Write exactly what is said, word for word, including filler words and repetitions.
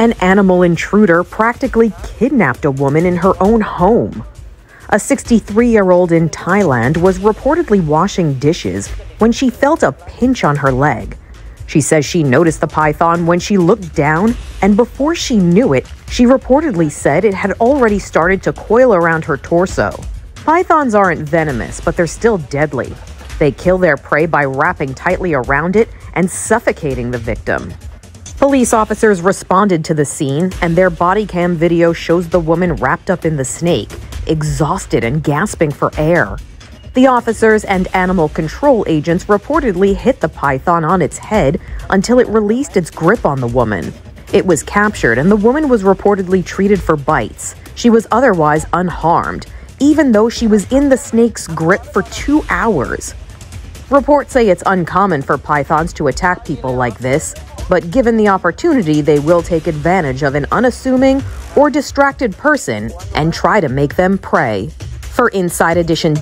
An animal intruder practically kidnapped a woman in her own home. A sixty-three-year-old in Thailand was reportedly washing dishes when she felt a pinch on her leg. She says she noticed the python when she looked down, and before she knew it, she reportedly said it had already started to coil around her torso. Pythons aren't venomous, but they're still deadly. They kill their prey by wrapping tightly around it and suffocating the victim. Police officers responded to the scene, and their body cam video shows the woman wrapped up in the snake, exhausted and gasping for air. The officers and animal control agents reportedly hit the python on its head until it released its grip on the woman. It was captured, and the woman was reportedly treated for bites. She was otherwise unharmed, even though she was in the snake's grip for two hours. Reports say it's uncommon for pythons to attack people like this, but given the opportunity, they will take advantage of an unassuming or distracted person and try to make them prey. For Inside Edition